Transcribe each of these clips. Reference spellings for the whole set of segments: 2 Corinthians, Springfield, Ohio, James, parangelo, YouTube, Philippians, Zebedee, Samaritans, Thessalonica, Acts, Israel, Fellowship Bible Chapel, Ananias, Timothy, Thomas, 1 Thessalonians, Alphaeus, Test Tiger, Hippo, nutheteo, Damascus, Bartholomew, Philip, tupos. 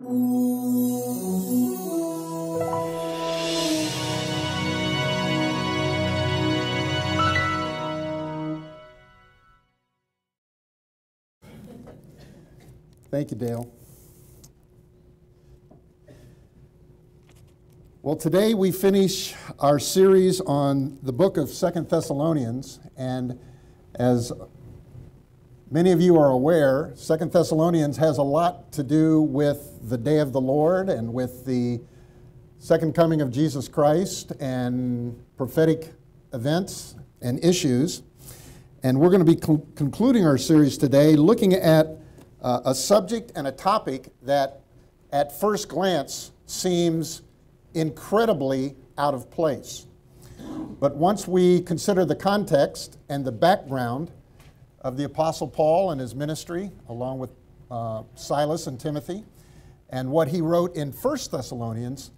Thank you, Dale. Well, today we finish our series on the book of 2 Thessalonians, and as many of you are aware, 2 Thessalonians has a lot to do with the day of the Lord and with the second coming of Jesus Christ and prophetic events and issues. And we're going to be concluding our series today looking at a subject and a topic that at first glance seems incredibly out of place. But once we consider the context and the background of the Apostle Paul and his ministry, along with Silas and Timothy, and what he wrote in 1 Thessalonians,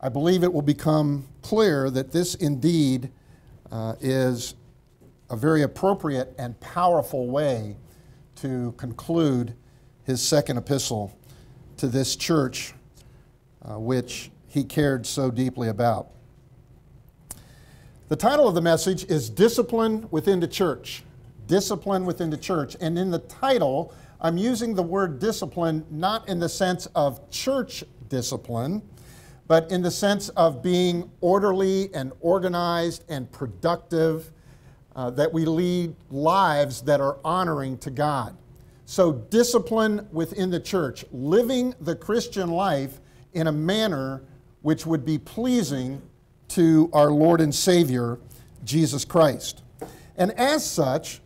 I believe it will become clear that this indeed is a very appropriate and powerful way to conclude his second epistle to this church, which he cared so deeply about. The title of the message is Discipline Within the Church. Discipline within the church. And in the title, I'm using the word discipline not in the sense of church discipline, but in the sense of being orderly and organized and productive, that we lead lives that are honoring to God. So discipline within the church, living the Christian life in a manner which would be pleasing to our Lord and Savior, Jesus Christ. And as such,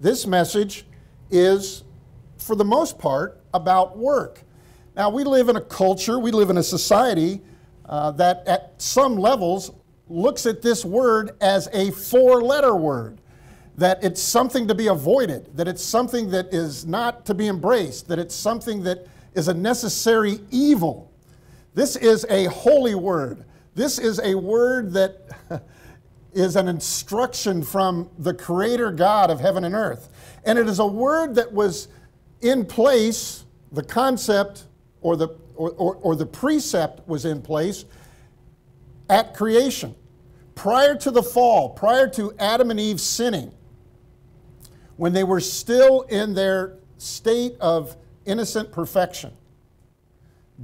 this message is, for the most part, about work. Now, we live in a culture, we live in a society that at some levels looks at this word as a four-letter word, that it's something to be avoided, that it's something that is not to be embraced, that it's something that is a necessary evil. This is a holy word. This is a word that is an instruction from the Creator God of heaven and earth. And it is a word that was in place, the concept or the precept was in place at creation. Prior to the fall, prior to Adam and Eve sinning, when they were still in their state of innocent perfection,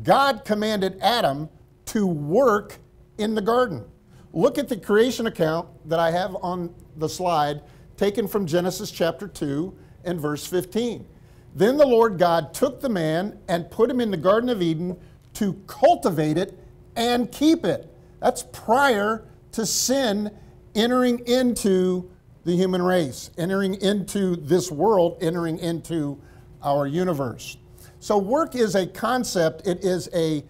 God commanded Adam to work in the garden. Look at the creation account that I have on the slide, taken from Genesis chapter 2 and verse 15. Then the Lord God took the man and put him in the Garden of Eden to cultivate it and keep it. That's prior to sin entering into the human race, entering into this world, entering into our universe. So work is a concept. It is a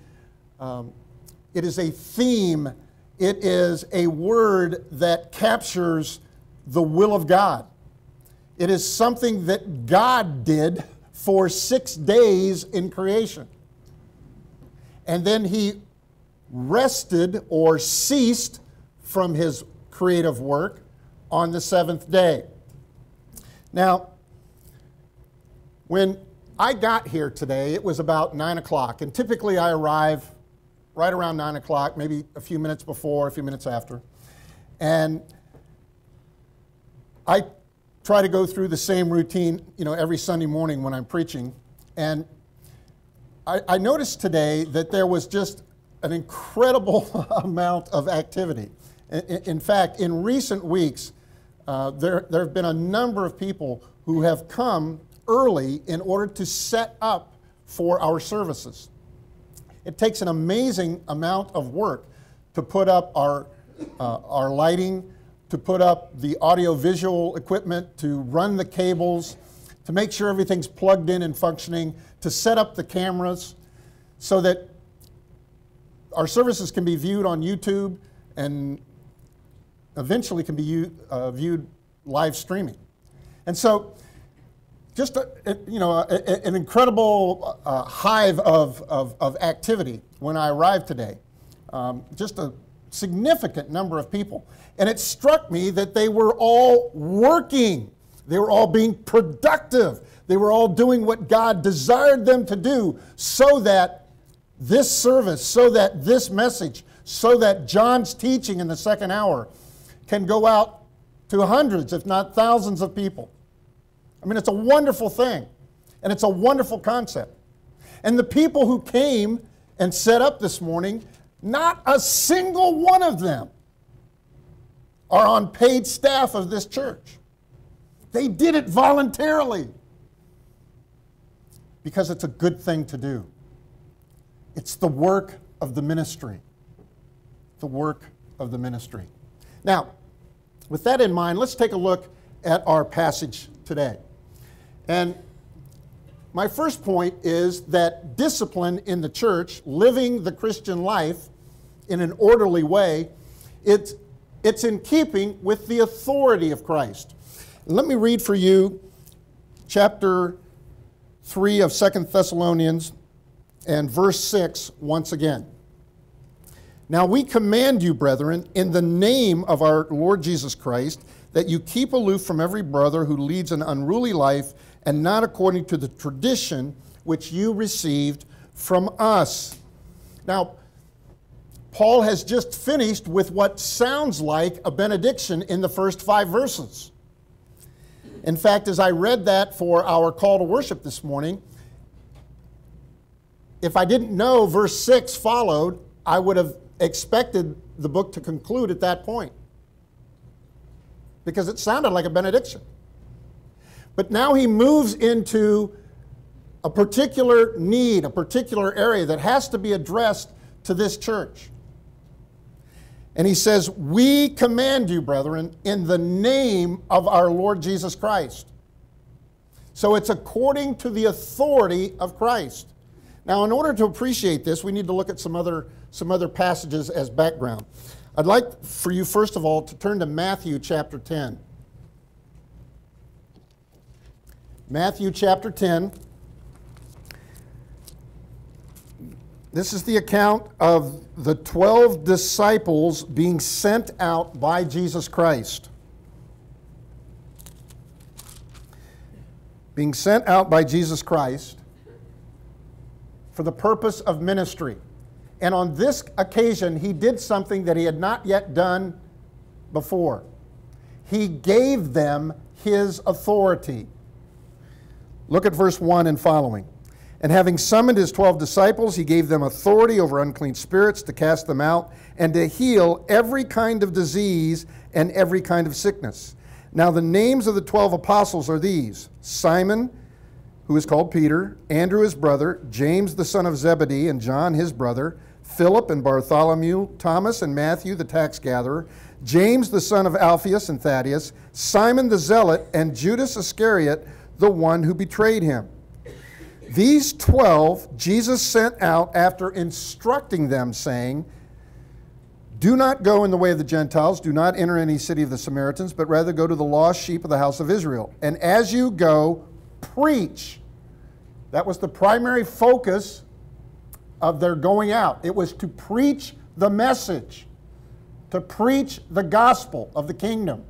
theme. It is a word that captures the will of God. It is something that God did for 6 days in creation. And then he rested or ceased from his creative work on the seventh day. Now, when I got here today, it was about 9 o'clock, and typically I arrive right around 9 o'clock, maybe a few minutes before, a few minutes after. And I try to go through the same routine, you know, every Sunday morning when I'm preaching. And I noticed today that there was just an incredible amount of activity. In fact, in recent weeks, there have been a number of people who have come early in order to set up for our services. It takes an amazing amount of work to put up our lighting, to put up the audio-visual equipment, to run the cables, to make sure everything's plugged in and functioning, to set up the cameras so that our services can be viewed on YouTube and eventually can be viewed live streaming. And so just an incredible hive of activity when I arrived today. Just a significant number of people. And it struck me that they were all working. They were all being productive. They were all doing what God desired them to do so that this service, so that this message, so that John's teaching in the second hour can go out to hundreds, if not thousands of people. I mean, it's a wonderful thing, and it's a wonderful concept. And the people who came and set up this morning, not a single one of them are on paid staff of this church. They did it voluntarily because it's a good thing to do. It's the work of the ministry. The work of the ministry. Now, with that in mind, let's take a look at our passage today. And my first point is that discipline in the church, living the Christian life in an orderly way, it's in keeping with the authority of Christ. And let me read for you chapter 3 of 2 Thessalonians and verse 6 once again. Now we command you, brethren, in the name of our Lord Jesus Christ, that you keep aloof from every brother who leads an unruly life and not according to the tradition which you received from us. Now, Paul has just finished with what sounds like a benediction in the first 5 verses. In fact, as I read that for our call to worship this morning, if I didn't know verse 6 followed, I would have expected the book to conclude at that point, because it sounded like a benediction. But now he moves into a particular need, a particular area that has to be addressed to this church. And he says, we command you, brethren, in the name of our Lord Jesus Christ. So it's according to the authority of Christ. Now, in order to appreciate this, we need to look at some other passages as background. I'd like for you, first of all, to turn to Matthew chapter 10. Matthew chapter 10. This is the account of the 12 disciples being sent out by Jesus Christ. Being sent out by Jesus Christ for the purpose of ministry. And on this occasion, he did something that he had not yet done before. He gave them his authority. Look at verse 1 and following. And having summoned his 12 disciples, he gave them authority over unclean spirits to cast them out and to heal every kind of disease and every kind of sickness. Now the names of the 12 apostles are these: Simon, who is called Peter, Andrew his brother, James the son of Zebedee, and John his brother, Philip and Bartholomew, Thomas and Matthew the tax gatherer, James the son of Alphaeus and Thaddeus, Simon the zealot, and Judas Iscariot, the one who betrayed him. These 12 Jesus sent out after instructing them, saying, do not go in the way of the Gentiles, do not enter any city of the Samaritans, but rather go to the lost sheep of the house of Israel. And as you go, preach. That was the primary focus of their going out. It was to preach the message, to preach the gospel of the kingdom,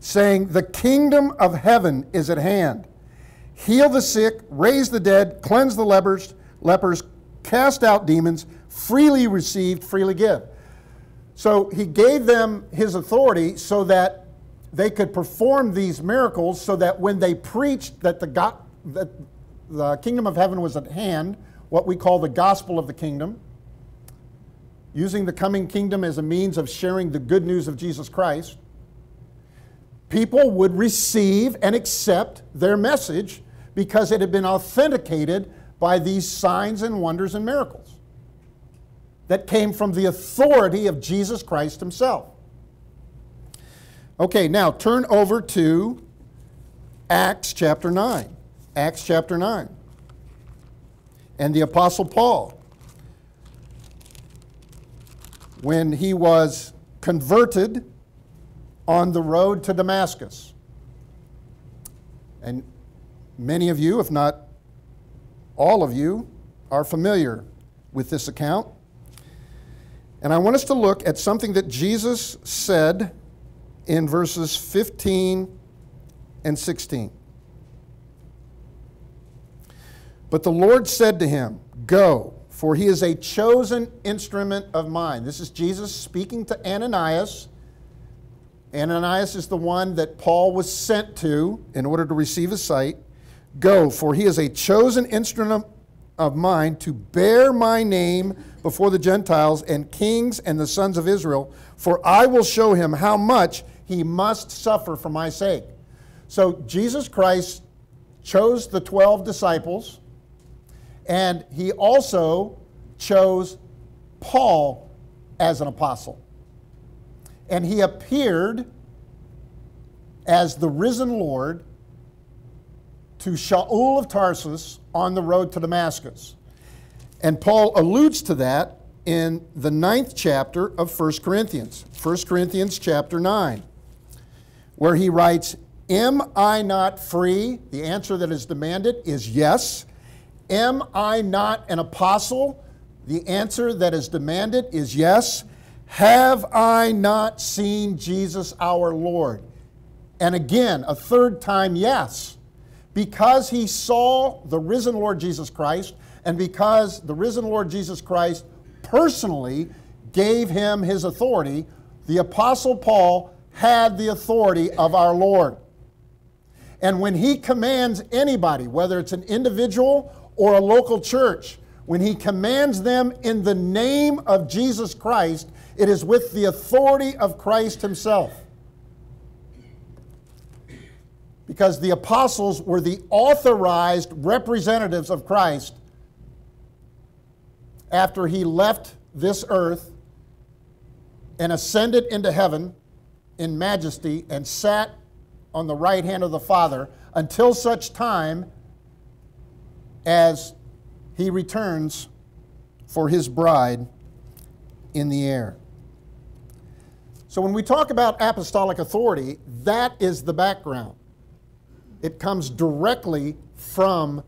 saying, the kingdom of heaven is at hand. Heal the sick, raise the dead, cleanse the lepers, cast out demons, freely received, freely give. So he gave them his authority so that they could perform these miracles, so that when they preached that the kingdom of heaven was at hand, what we call the gospel of the kingdom, using the coming kingdom as a means of sharing the good news of Jesus Christ, people would receive and accept their message because it had been authenticated by these signs and wonders and miracles that came from the authority of Jesus Christ himself. Okay, now turn over to Acts chapter 9. Acts chapter 9. And the Apostle Paul, when he was converted on the road to Damascus. And many of you, if not all of you, are familiar with this account. And I want us to look at something that Jesus said in verses 15 and 16. But the Lord said to him, Go, for he is a chosen instrument of mine. This is Jesus speaking to Ananias. Ananias is the one that Paul was sent to in order to receive his sight. Go, for he is a chosen instrument of mine to bear my name before the Gentiles and kings and the sons of Israel, for I will show him how much he must suffer for my sake. So Jesus Christ chose the 12 disciples, and he also chose Paul as an apostle. And he appeared as the risen Lord to Shaul of Tarsus on the road to Damascus. And Paul alludes to that in the 9th chapter of 1 Corinthians, 1 Corinthians chapter 9, where he writes, Am I not free? The answer that is demanded is yes. Am I not an apostle? The answer that is demanded is yes. Have I not seen Jesus our Lord? And again, a third time, yes. Because he saw the risen Lord Jesus Christ, and because the risen Lord Jesus Christ personally gave him his authority, the Apostle Paul had the authority of our Lord. And when he commands anybody, whether it's an individual or a local church, when he commands them in the name of Jesus Christ, it is with the authority of Christ himself. Because the apostles were the authorized representatives of Christ after he left this earth and ascended into heaven in majesty and sat on the right hand of the Father until such time as he returns for his bride in the air. So when we talk about apostolic authority, that is the background. It comes directly from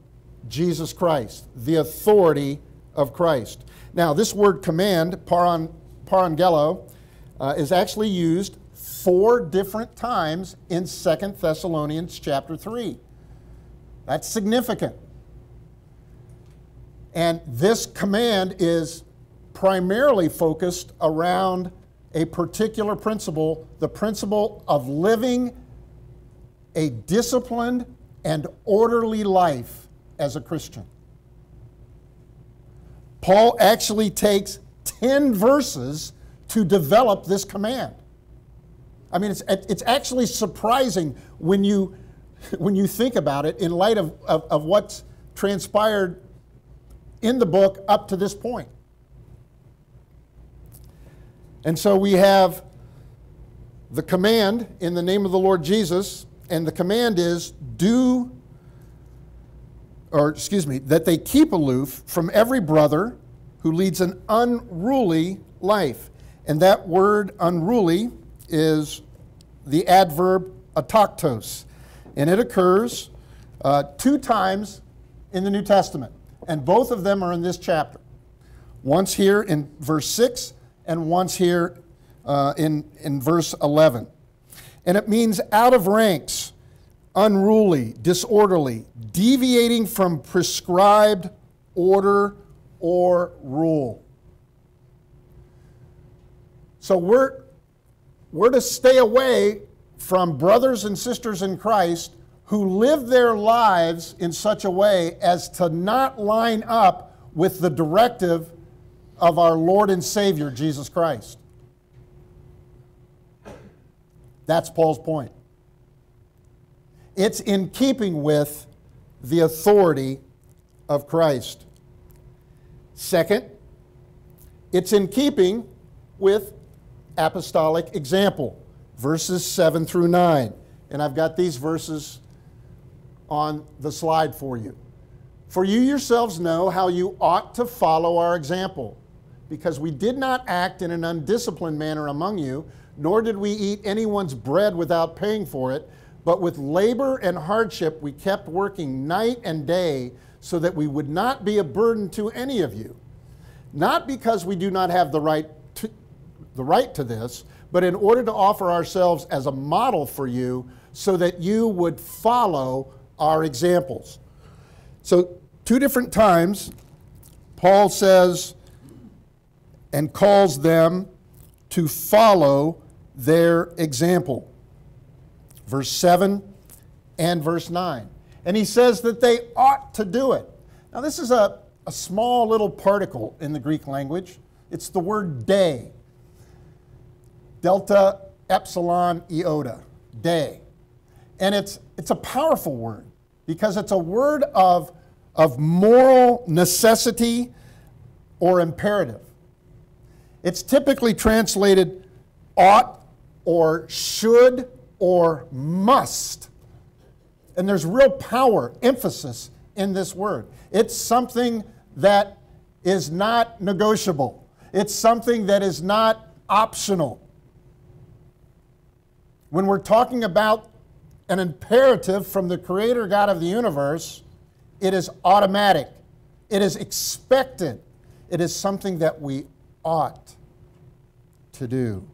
Jesus Christ, the authority of Christ. Now this word command, parangelo, is actually used 4 different times in 2 Thessalonians chapter 3. That's significant. And this command is primarily focused around a particular principle, the principle of living a disciplined and orderly life as a Christian. Paul actually takes 10 verses to develop this command. I mean, it's actually surprising when you think about it in light of what's transpired in the book up to this point. And so we have the command in the name of the Lord Jesus, and the command is that they keep aloof from every brother who leads an unruly life. And that word unruly is the adverb ataktos, and it occurs 2 times in the New Testament. And both of them are in this chapter. Once here in verse 6 and once here in verse 11. And it means out of ranks, unruly, disorderly, deviating from prescribed order or rule. So we're to stay away from brothers and sisters in Christ who live their lives in such a way as to not line up with the directive of our Lord and Savior, Jesus Christ. That's Paul's point. It's in keeping with the authority of Christ. Second, it's in keeping with apostolic example, verses 7 through 9. And I've got these verses on the slide for you. For you yourselves know how you ought to follow our example, because we did not act in an undisciplined manner among you, nor did we eat anyone's bread without paying for it, but with labor and hardship we kept working night and day so that we would not be a burden to any of you. Not because we do not have the right to this, but in order to offer ourselves as a model for you so that you would follow our examples. So Two different times, Paul says and calls them to follow their example. Verse 7 and verse 9. And he says that they ought to do it. Now this is a small little particle in the Greek language. It's the word de. Delta, epsilon, iota. De. And it's a powerful word because it's a word of moral necessity or imperative. It's typically translated ought or should or must. And there's real power, emphasis in this word. It's something that is not negotiable. It's something that is not optional. When we're talking about an imperative from the Creator God of the universe, it is automatic. It is expected. It is something that we ought to do.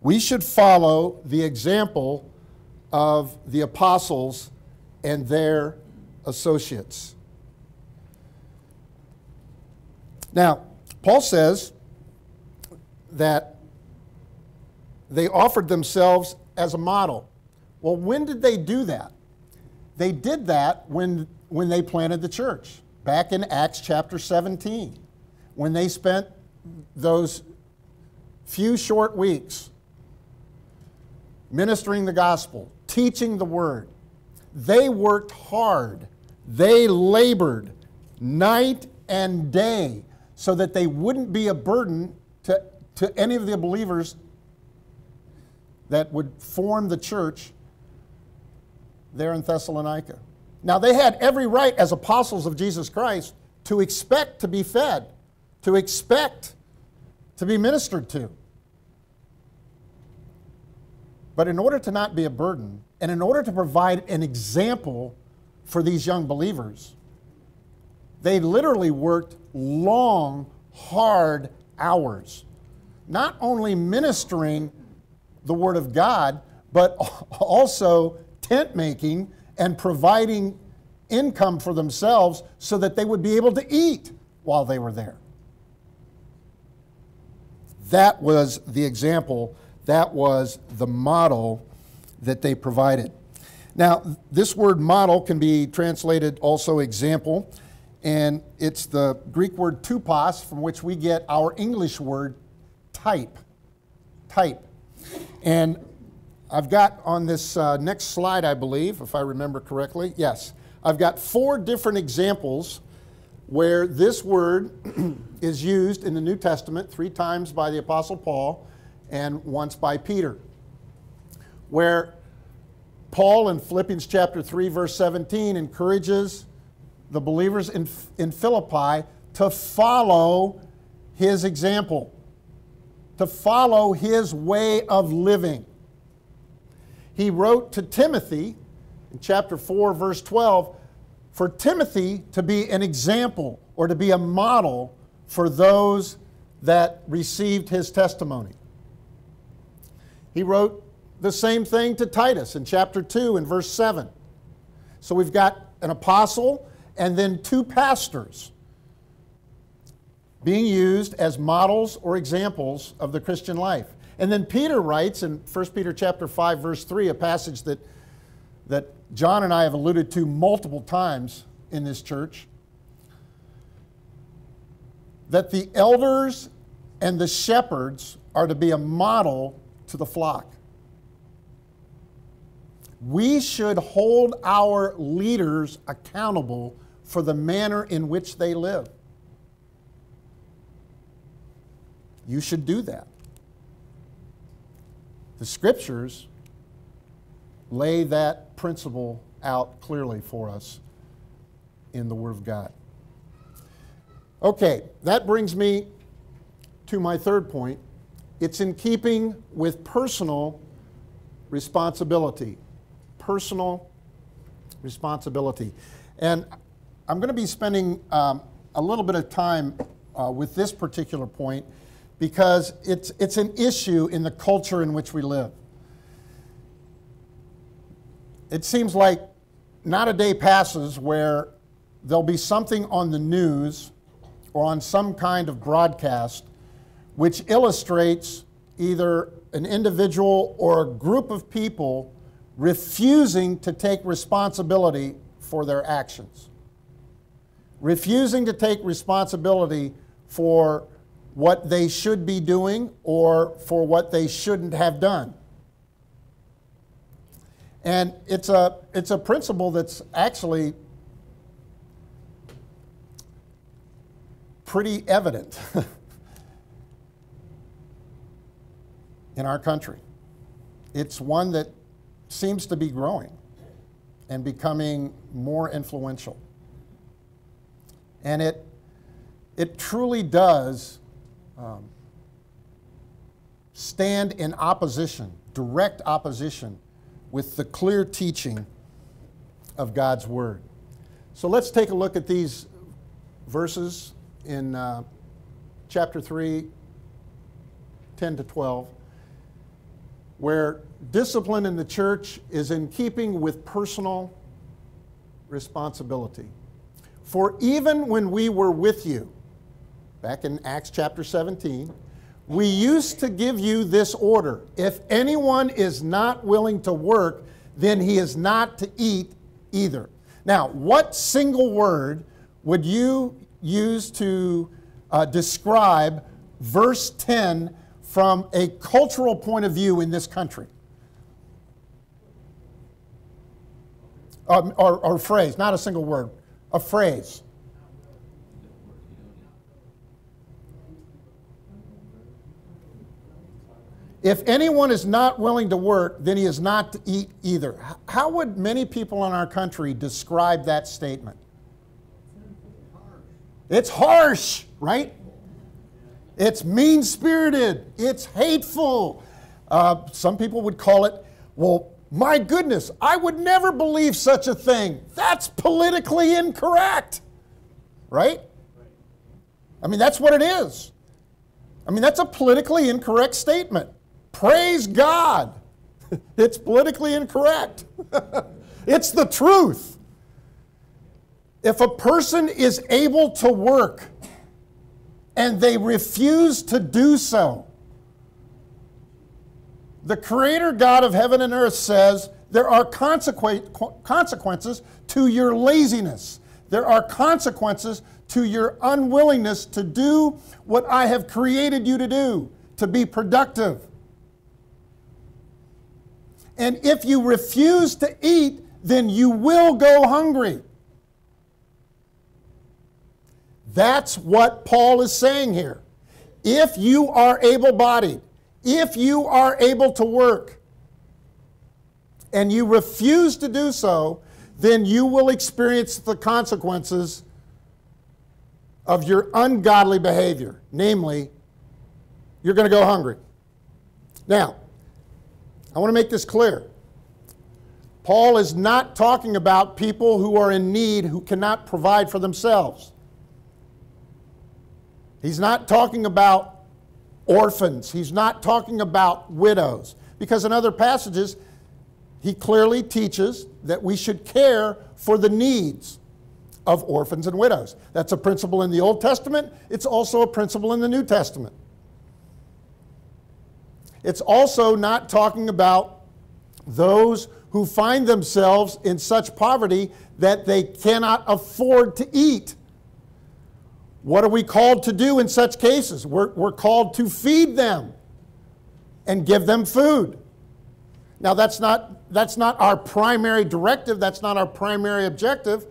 We should follow the example of the apostles and their associates. Now, Paul says that they offered themselves as a model. Well, when did they do that? They did that when they planted the church, back in Acts chapter 17, when they spent those few short weeks ministering the gospel, teaching the word. They worked hard. They labored night and day so that they wouldn't be a burden to any of the believers that would form the church there in Thessalonica. Now they had every right as apostles of Jesus Christ to expect to be fed, to expect to be ministered to. But in order to not be a burden, and in order to provide an example for these young believers, they literally worked long, hard hours, not only ministering the Word of God, but also tent making and providing income for themselves so that they would be able to eat while they were there. That was the example. That was the model that they provided. Now, this word model can be translated also example, and it's the Greek word tupos, from which we get our English word type. Type. And I've got on this next slide, I believe, if I remember correctly, yes, I've got four different examples where this word is used in the New Testament, 3 times by the Apostle Paul, and once by Peter, where Paul in Philippians chapter 3 verse 17 encourages the believers in Philippi to follow his example, to follow his way of living. He wrote to Timothy in chapter 4 verse 12 for Timothy to be an example or to be a model for those that received his testimony. He wrote the same thing to Titus in chapter 2 and verse 7. So we've got an apostle and then 2 pastors being used as models or examples of the Christian life. And then Peter writes in 1 Peter chapter 5 verse 3, a passage that John and I have alluded to multiple times in this church, that the elders and the shepherds are to be a model to the flock. We should hold our leaders accountable for the manner in which they live. You should do that. The scriptures lay that principle out clearly for us in the Word of God. Okay, that brings me to my third point. It's in keeping with personal responsibility. Personal responsibility. And I'm going to be spending a little bit of time with this particular point because it's an issue in the culture in which we live. It seems like not a day passes where there'll be something on the news or on some kind of broadcast which illustrates either an individual or a group of people refusing to take responsibility for their actions, refusing to take responsibility for what they should be doing or for what they shouldn't have done. And it's a principle that's actually pretty evident in our country. It's one that seems to be growing and becoming more influential. And it truly does stand in opposition, direct opposition, with the clear teaching of God's Word. So let's take a look at these verses in chapter 3, 10 to 12, where discipline in the church is in keeping with personal responsibility. For even when we were with you, back in Acts chapter 17, we used to give you this order: if anyone is not willing to work, then he is not to eat either. Now, what single word would you use to describe verse 10 from a cultural point of view in this country? Or phrase, not a single word, a phrase. If anyone is not willing to work, then he is not to eat either. How would many people in our country describe that statement? It's harsh, right? It's mean-spirited. It's hateful. Some people would call it, well, my goodness, I would never believe such a thing. That's politically incorrect, right? I mean, that's what it is. I mean, that's a politically incorrect statement. Praise God. It's politically incorrect. It's the truth. If a person is able to work and they refuse to do so, the Creator God of heaven and earth says there are consequences to your laziness. There are consequences to your unwillingness to do what I have created you to do, to be productive. And if you refuse to eat, then you will go hungry. That's what Paul is saying here. If you are able-bodied, if you are able to work, and you refuse to do so, then you will experience the consequences of your ungodly behavior. Namely, you're going to go hungry. Now, I want to make this clear. Paul is not talking about people who are in need, who cannot provide for themselves. He's not talking about orphans. He's not talking about widows. Because in other passages, he clearly teaches that we should care for the needs of orphans and widows. That's a principle in the Old Testament. It's also a principle in the New Testament. It's also not talking about those who find themselves in such poverty that they cannot afford to eat. What are we called to do in such cases? We're called to feed them and give them food. Now, that's not our primary directive. That's not our primary objective.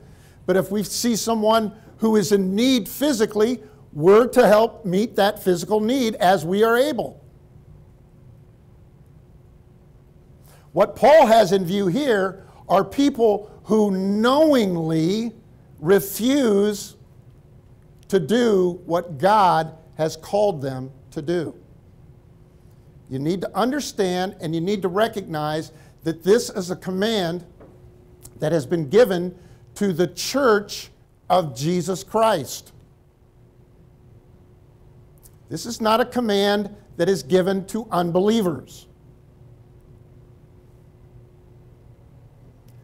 But if we see someone who is in need physically, we're to help meet that physical need as we are able. What Paul has in view here are people who knowingly refuse to do what God has called them to do. You need to understand and you need to recognize that this is a command that has been given to the church of Jesus Christ. This is not a command that is given to unbelievers.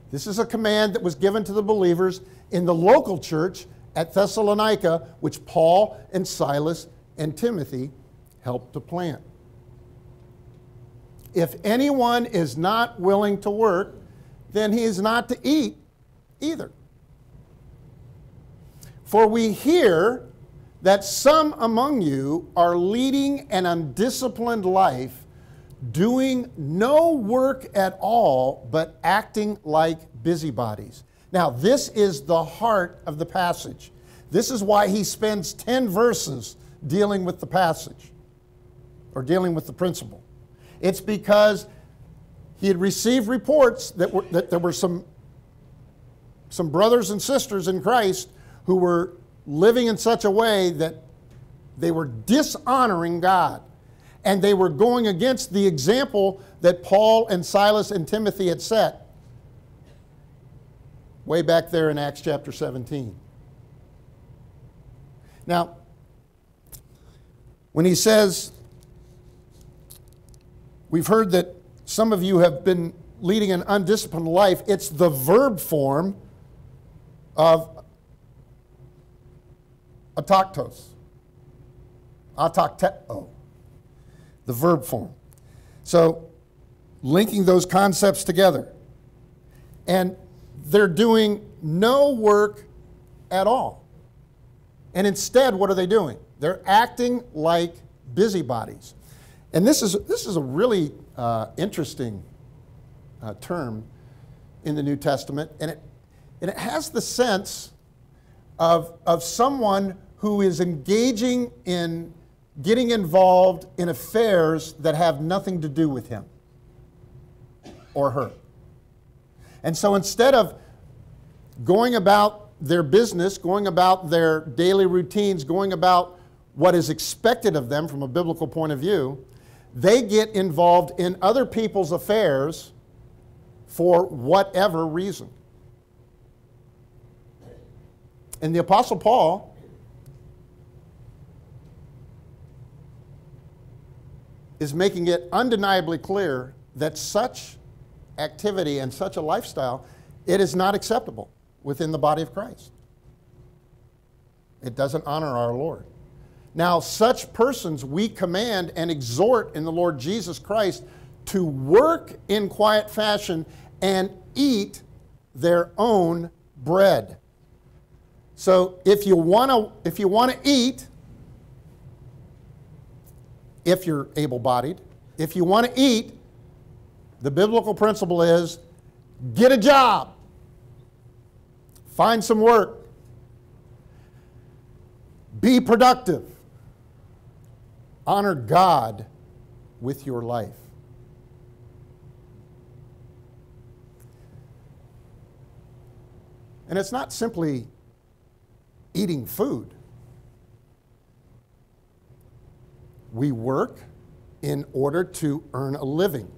This is a command that was given to the believers in the local church at Thessalonica, which Paul and Silas and Timothy helped to plant. If anyone is not willing to work, then he is not to eat either. For we hear that some among you are leading an undisciplined life, doing no work at all, but acting like busybodies. Now, this is the heart of the passage. This is why he spends 10 verses dealing with the passage, or dealing with the principle. It's because he had received reports that there were some brothers and sisters in Christ who were living in such a way that they were dishonoring God. And they were going against the example that Paul and Silas and Timothy had set way back there in Acts chapter 17. Now, when he says, we've heard that some of you have been leading an undisciplined life, it's the verb form of ataktos, atakteteo. The verb form. So, linking those concepts together. And they're doing no work at all. And instead, what are they doing? They're acting like busybodies. And this is a really interesting term in the New Testament. And it has the sense of someone who is engaging in getting involved in affairs that have nothing to do with him or her. And so instead of going about their business, going about their daily routines, going about what is expected of them from a biblical point of view, they get involved in other people's affairs for whatever reason. And the Apostle Paul is making it undeniably clear that such activity and such a lifestyle, it is not acceptable within the body of Christ. It doesn't honor our Lord. Now, such persons we command and exhort in the Lord Jesus Christ to work in quiet fashion and eat their own bread. So if you want to eat, if you're able-bodied, if you want to eat, the biblical principle is get a job. Find some work. Be productive. Honor God with your life. And it's not simply eating food. We work in order to earn a living,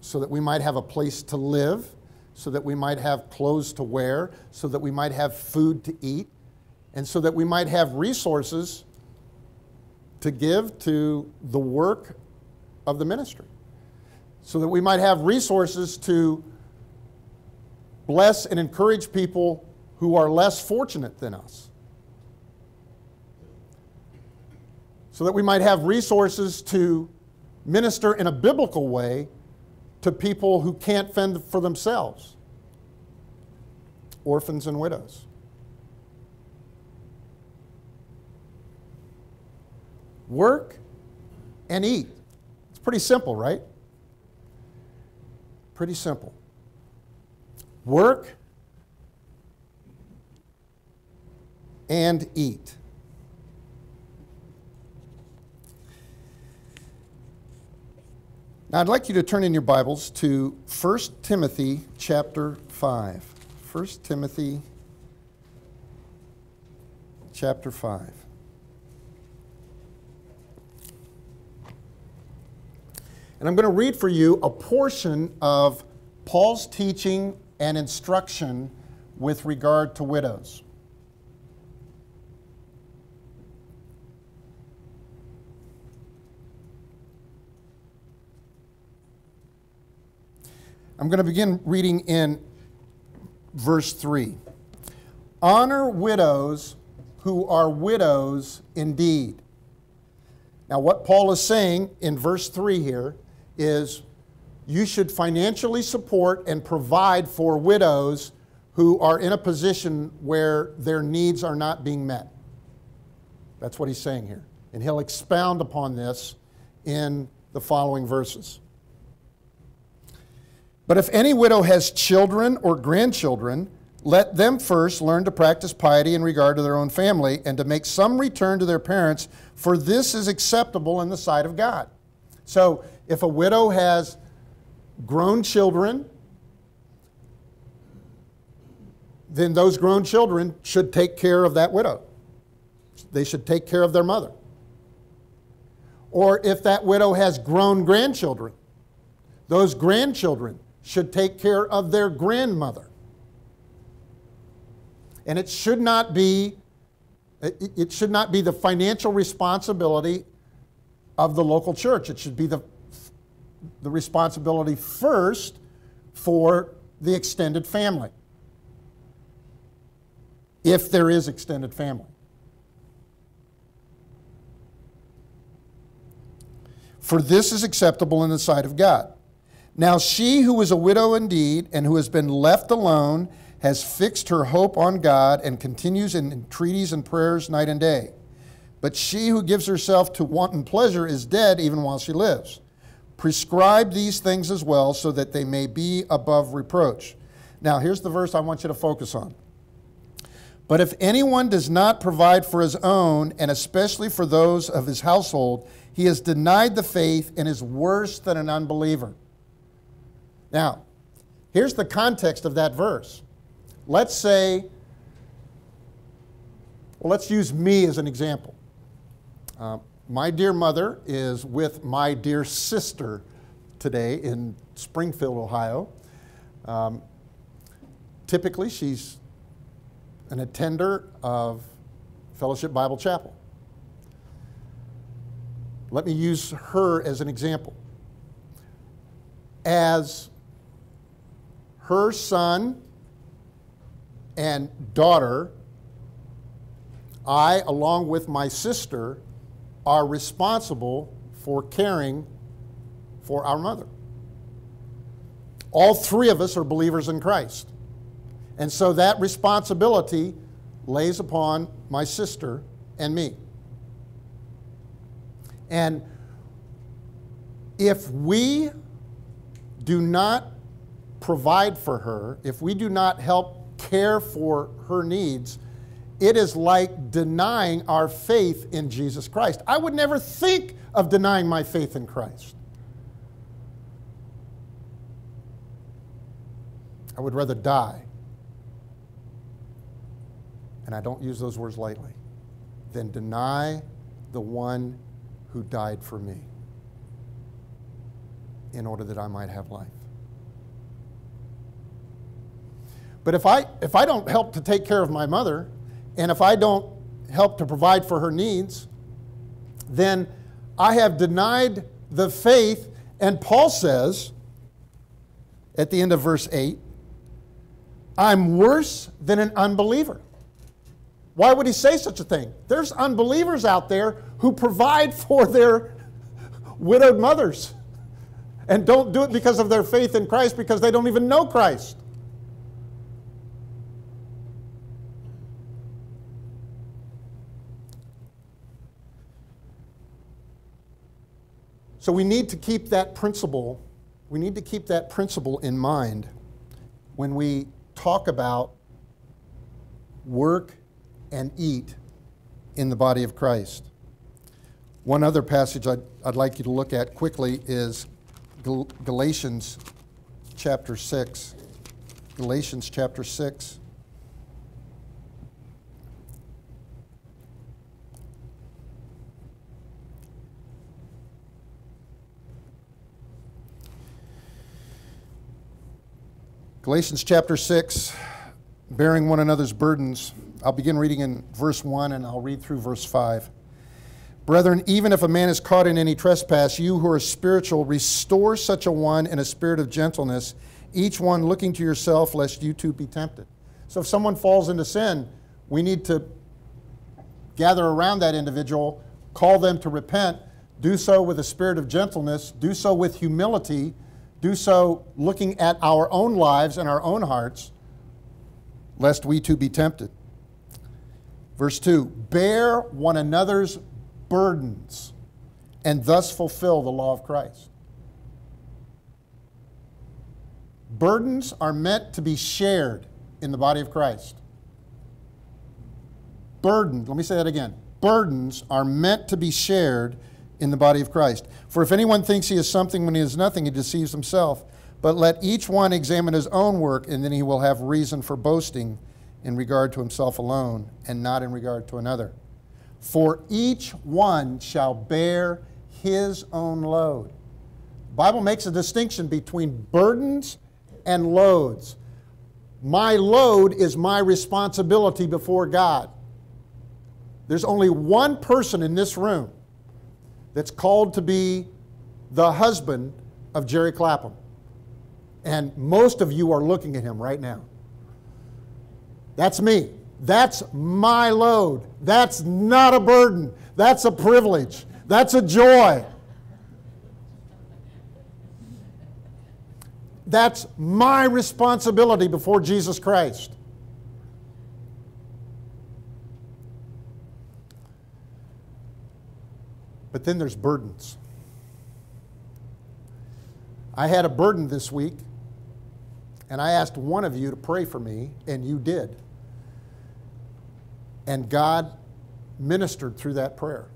so that we might have a place to live, so that we might have clothes to wear, so that we might have food to eat, and so that we might have resources to give to the work of the ministry, so that we might have resources to bless and encourage people who are less fortunate than us, so that we might have resources to minister in a biblical way to people who can't fend for themselves, orphans and widows. Work and eat. It's pretty simple, right? Pretty simple. Work and eat. Now, I'd like you to turn in your Bibles to 1 Timothy chapter 5. 1 Timothy chapter 5. And I'm going to read for you a portion of Paul's teaching and instruction with regard to widows. I'm going to begin reading in verse 3. Honor widows who are widows indeed. Now, what Paul is saying in verse 3 here is you should financially support and provide for widows who are in a position where their needs are not being met. That's what he's saying here. And he'll expound upon this in the following verses. But if any widow has children or grandchildren, let them first learn to practice piety in regard to their own family and to make some return to their parents, for this is acceptable in the sight of God. So if a widow has grown children, then those grown children should take care of that widow. They should take care of their mother. Or if that widow has grown grandchildren, those grandchildren should take care of their grandmother. And it should not be the financial responsibility of the local church. It should be the responsibility first for the extended family, if there is extended family. For this is acceptable in the sight of God. Now she who is a widow indeed and who has been left alone has fixed her hope on God and continues in entreaties and prayers night and day. But she who gives herself to wanton pleasure is dead even while she lives. Prescribe these things as well so that they may be above reproach. Now here's the verse I want you to focus on. But if anyone does not provide for his own, and especially for those of his household, he has denied the faith and is worse than an unbeliever. Now, here's the context of that verse. Let's say, well, let's use me as an example. My dear mother is with my dear sister today in Springfield, Ohio. Typically, she's an attender of Fellowship Bible Chapel. Let me use her as an example. As her son and daughter, I, along with my sister, are responsible for caring for our mother. All three of us are believers in Christ. And so that responsibility lays upon my sister and me. And if we do not provide for her, if we do not help care for her needs, it is like denying our faith in Jesus Christ. I would never think of denying my faith in Christ. I would rather die, and I don't use those words lightly, than deny the one who died for me in order that I might have life. But if I don't help to take care of my mother, and if I don't help to provide for her needs, then I have denied the faith. And Paul says at the end of verse 8, I'm worse than an unbeliever. Why would he say such a thing? There's unbelievers out there who provide for their widowed mothers and don't do it because of their faith in Christ, because they don't even know Christ. So we need to keep that principle. We need to keep that principle in mind when we talk about work and eat in the body of Christ. One other passage I'd like you to look at quickly is Galatians chapter 6. Galatians chapter 6. Galatians chapter 6, bearing one another's burdens. I'll begin reading in verse 1 and I'll read through verse 5. Brethren, even if a man is caught in any trespass, you who are spiritual, restore such a one in a spirit of gentleness, each one looking to yourself, lest you too be tempted. So if someone falls into sin, we need to gather around that individual, call them to repent, do so with a spirit of gentleness, do so with humility, do so looking at our own lives and our own hearts, lest we too be tempted. Verse 2, bear one another's burdens and thus fulfill the law of Christ. Burdens are meant to be shared in the body of Christ. Burdens, let me say that again. Burdens are meant to be shared in the body of Christ. For if anyone thinks he is something when he is nothing, he deceives himself. But let each one examine his own work, and then he will have reason for boasting in regard to himself alone and not in regard to another. For each one shall bear his own load. The Bible makes a distinction between burdens and loads. My load is my responsibility before God. There's only one person in this room that's called to be the husband of Jerry Clapham. And most of you are looking at him right now. That's me. That's my load. That's not a burden. That's a privilege. That's a joy. That's my responsibility before Jesus Christ. But then there's burdens. I had a burden this week, and I asked one of you to pray for me, and you did. And God ministered through that prayer.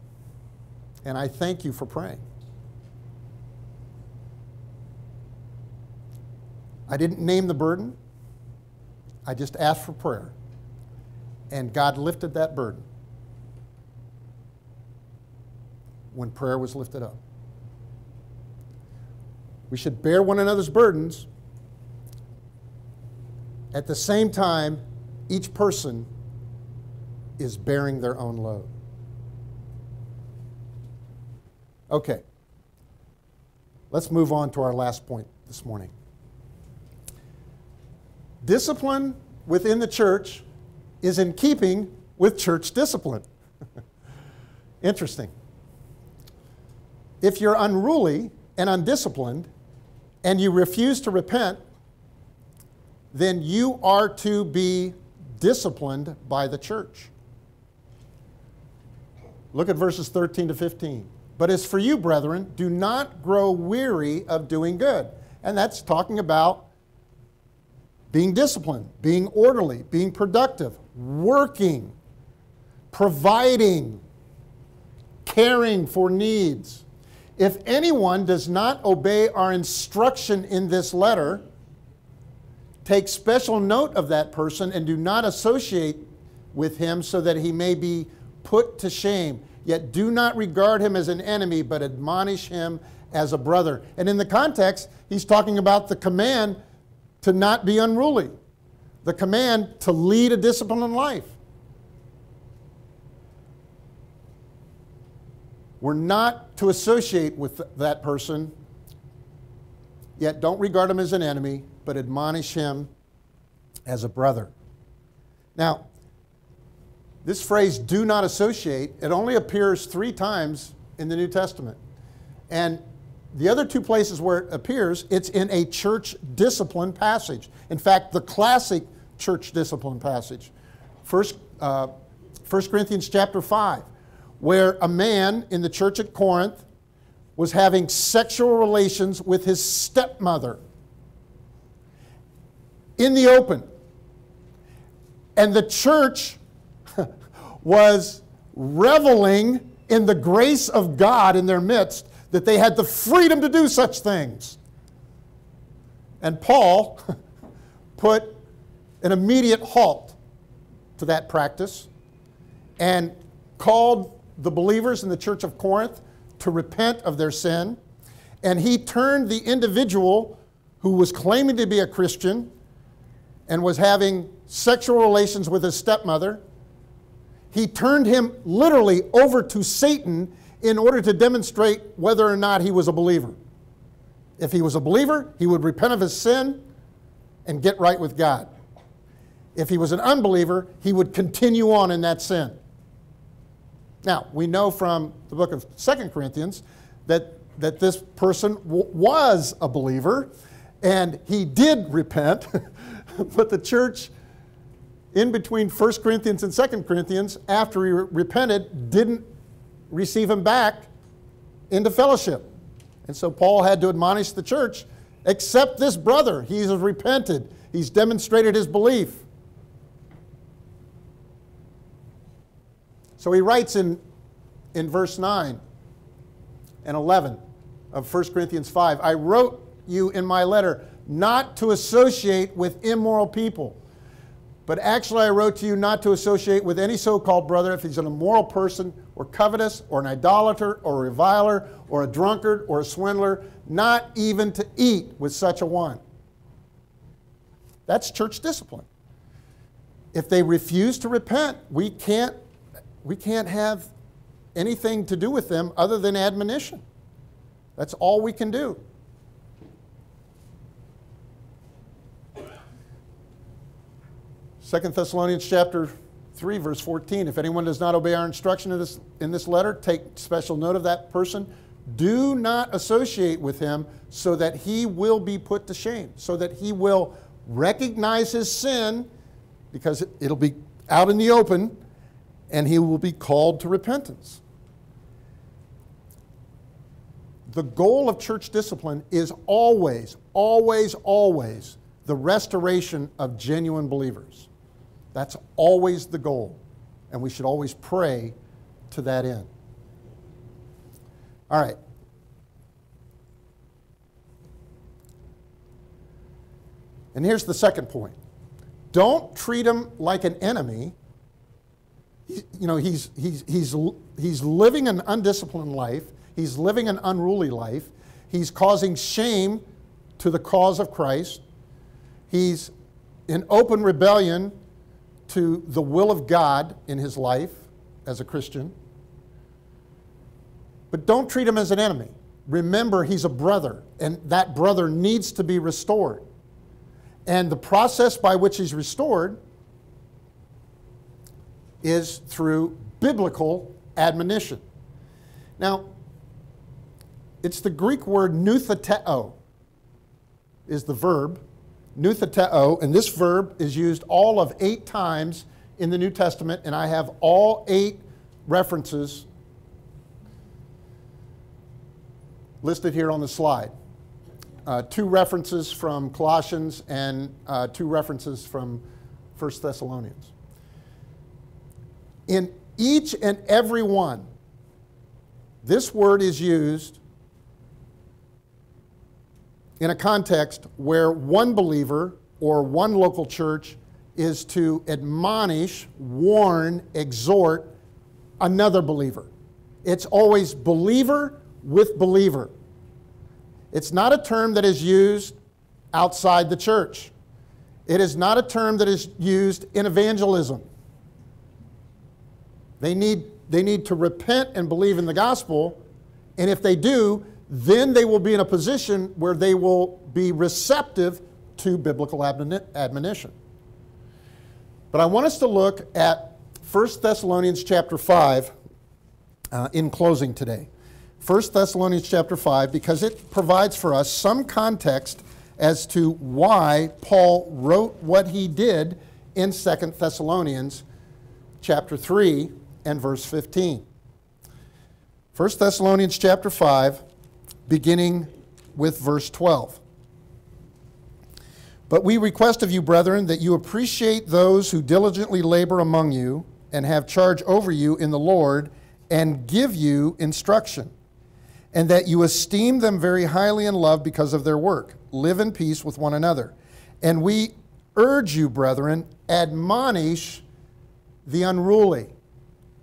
And I thank you for praying. I didn't name the burden. I just asked for prayer. And God lifted that burden when prayer was lifted up. We should bear one another's burdens. At the same time, each person is bearing their own load. Okay. Let's move on to our last point this morning. Discipline within the church is in keeping with church discipline. Interesting. If you're unruly and undisciplined and you refuse to repent, then you are to be disciplined by the church. Look at verses 13 to 15. But as for you, brethren, do not grow weary of doing good. And that's talking about being disciplined, being orderly, being productive, working, providing, caring for needs. If anyone does not obey our instruction in this letter, take special note of that person and do not associate with him so that he may be put to shame. Yet do not regard him as an enemy, but admonish him as a brother. And in the context, he's talking about the command to not be unruly, the command to lead a disciplined life. We're not to associate with that person, yet don't regard him as an enemy, but admonish him as a brother. Now, this phrase, do not associate, it only appears 3 times in the New Testament. And the other 2 places where it appears, it's in a church discipline passage. In fact, the classic church discipline passage. 1 Corinthians chapter 5, where a man in the church at Corinth was having sexual relations with his stepmother in the open. And the church was reveling in the grace of God in their midst, that they had the freedom to do such things. And Paul put an immediate halt to that practice and called the believers in the church of Corinth to repent of their sin. And he turned the individual who was claiming to be a Christian and was having sexual relations with his stepmother, he turned him literally over to Satan in order to demonstrate whether or not he was a believer. If he was a believer, he would repent of his sin and get right with God. If he was an unbeliever, he would continue on in that sin. Now, we know from the book of 2 Corinthians that this person was a believer, and he did repent, but the church in between 1 Corinthians and 2 Corinthians, after he repented, didn't receive him back into fellowship. And so Paul had to admonish the church, accept this brother. He has repented. He's demonstrated his belief. So he writes in verse 9 and 11 of 1 Corinthians 5, I wrote you in my letter not to associate with immoral people. But actually I wrote to you not to associate with any so-called brother if he's an immoral person or covetous or an idolater or a reviler or a drunkard or a swindler, not even to eat with such a one. That's church discipline. If they refuse to repent, we can't have anything to do with them other than admonition. That's all we can do. Second Thessalonians chapter 3, verse 14, if anyone does not obey our instruction in this letter, take special note of that person. Do not associate with him so that he will be put to shame, so that he will recognize his sin, because it'll be out in the open, and he will be called to repentance. The goal of church discipline is always, always, always the restoration of genuine believers. That's always the goal, and we should always pray to that end. All right. And here's the second point. Don't treat him like an enemy. You know, he's living an undisciplined life. He's living an unruly life. He's causing shame to the cause of Christ. He's in open rebellion to the will of God in his life as a Christian. But don't treat him as an enemy. Remember, he's a brother, and that brother needs to be restored. And the process by which he's restored is through biblical admonition. Now, it's the Greek word nutheteo is the verb. Nutheteo, and this verb is used all of 8 times in the New Testament, and I have all 8 references listed here on the slide. 2 references from Colossians and 2 references from 1 Thessalonians. In each and every one, this word is used in a context where one believer or one local church is to admonish, warn, exhort another believer. It's always believer with believer. It's not a term that is used outside the church. It is not a term that is used in evangelism. They need to repent and believe in the gospel, and if they do, then they will be in a position where they will be receptive to biblical admonition. But I want us to look at 1 Thessalonians chapter 5 in closing today. 1 Thessalonians chapter 5, because it provides for us some context as to why Paul wrote what he did in 2 Thessalonians chapter 3 and verse 15. 1 Thessalonians chapter 5, beginning with verse 12. But we request of you, brethren, that you appreciate those who diligently labor among you and have charge over you in the Lord and give you instruction, and that you esteem them very highly in love because of their work. Live in peace with one another. And we urge you, brethren, admonish the unruly.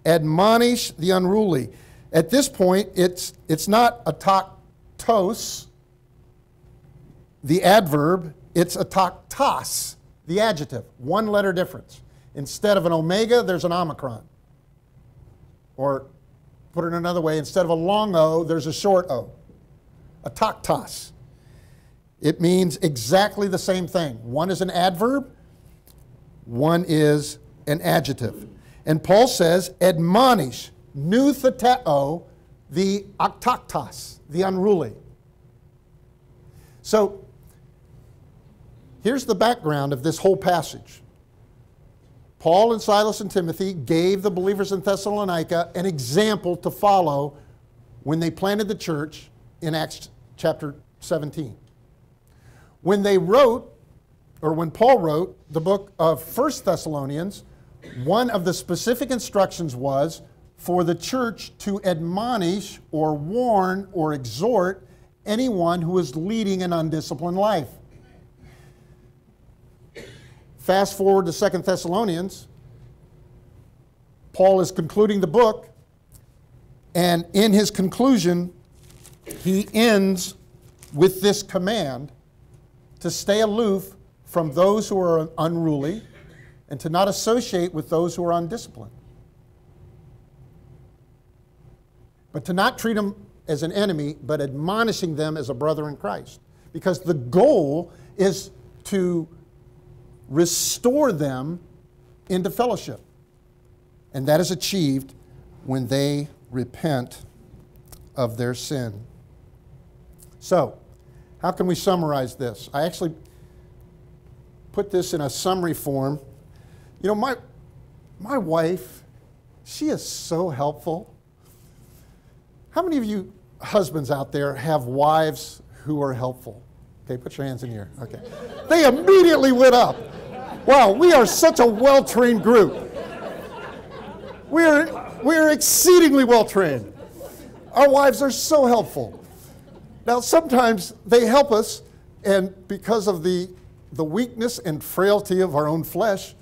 Admonish the unruly. At this point, it's not ataktos, the adverb, it's ataktos, the adjective. One letter difference. Instead of an omega, there's an omicron. Or put it another way, instead of a long O, there's a short O. Ataktos. It means exactly the same thing. One is an adverb, One is an adjective. And Paul says, admonish, nutheteo, the ataktos, the unruly. So, here's the background of this whole passage. Paul and Silas and Timothy gave the believers in Thessalonica an example to follow when they planted the church in Acts chapter 17. When they wrote, or when Paul wrote the book of 1 Thessalonians, one of the specific instructions was for the church to admonish or warn or exhort anyone who is leading an undisciplined life. Fast forward to 2 Thessalonians. Paul is concluding the book, and in his conclusion, he ends with this command to stay aloof from those who are unruly and to not associate with those who are undisciplined. But to not treat them as an enemy, but admonishing them as a brother in Christ. Because the goal is to restore them into fellowship. And that is achieved when they repent of their sin. So, how can we summarize this? I actually put this in a summary form. You know, my wife, she is so helpful. How many of you husbands out there have wives who are helpful? Okay, put your hands in the air. Okay. They immediately lit up. Wow, we are such a well-trained group. We are exceedingly well-trained. Our wives are so helpful. Now, sometimes they help us, and because of the weakness and frailty of our own flesh,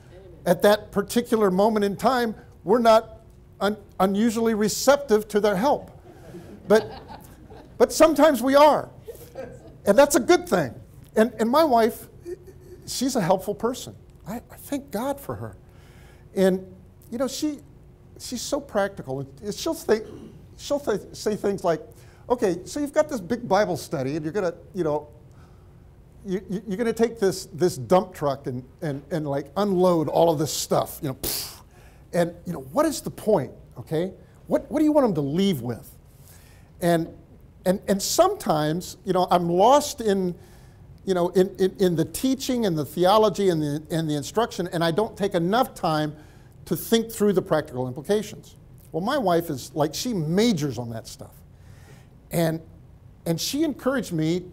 at that particular moment in time, we're not unusually receptive to their help. But sometimes we are, and that's a good thing. And my wife, she's a helpful person. I thank God for her. And you know, she's so practical. And she'll say things like, "Okay, so you've got this big Bible study, and you're gonna, you know, you're gonna take this dump truck and like unload all of this stuff, you know, and you know, what is the point? Okay, what do you want them to leave with?" And sometimes, you know, I'm lost in, you know, in the teaching and the theology and the instruction, and I don't take enough time to think through the practical implications. Well, my wife is like, she majors on that stuff. And she encouraged me,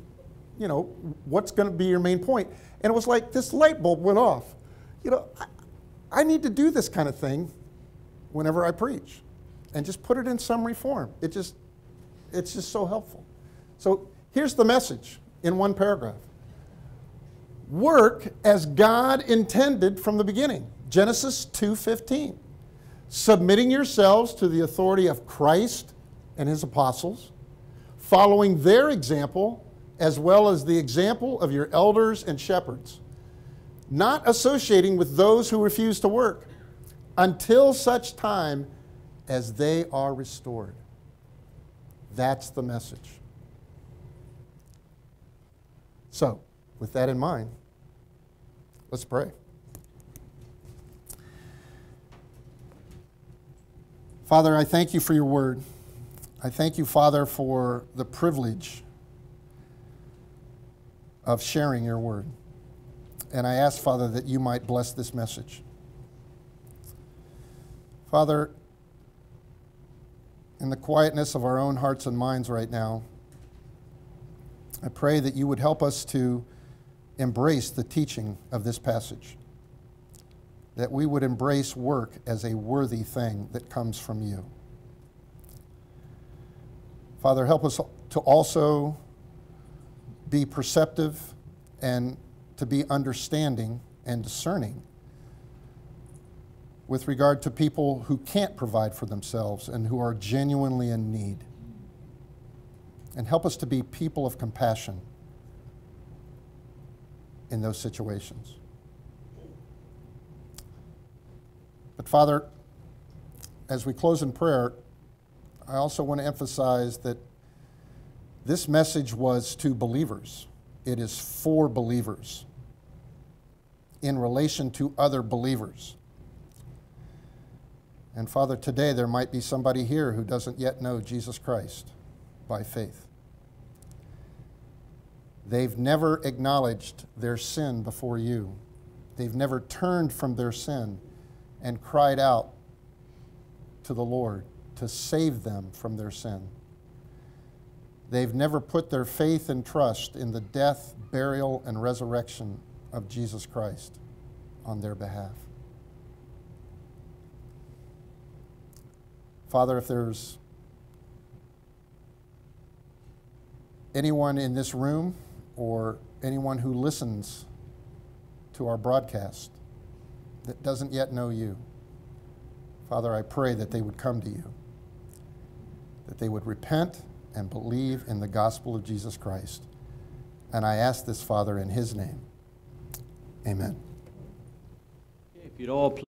you know, what's going to be your main point? And it was like this light bulb went off. You know, I need to do this kind of thing whenever I preach and just put it in summary form. It's just so helpful. So here's the message in one paragraph. Work as God intended from the beginning. Genesis 2:15. Submitting yourselves to the authority of Christ and his apostles, following their example as well as the example of your elders and shepherds, not associating with those who refuse to work until such time as they are restored. That's the message. So, with that in mind, let's pray. Father, I thank you for your word. I thank you, Father, for the privilege of sharing your word. And I ask, Father, that you might bless this message. Father, in the quietness of our own hearts and minds right now, I pray that you would help us to embrace the teaching of this passage, that we would embrace work as a worthy thing that comes from you. Father, help us to also be perceptive and to be understanding and discerning with regard to people who can't provide for themselves and who are genuinely in need. And help us to be people of compassion in those situations. But Father, as we close in prayer, I also want to emphasize that this message was to believers. It is for believers. in relation to other believers. And Father, today there might be somebody here who doesn't yet know Jesus Christ by faith. They've never acknowledged their sin before you. They've never turned from their sin and cried out to the Lord to save them from their sin. They've never put their faith and trust in the death, burial, and resurrection of Jesus Christ on their behalf. Father, if there's anyone in this room or anyone who listens to our broadcast that doesn't yet know you, Father, I pray that they would come to you, that they would repent and believe in the gospel of Jesus Christ. And I ask this, Father, in his name. Amen. If you'd all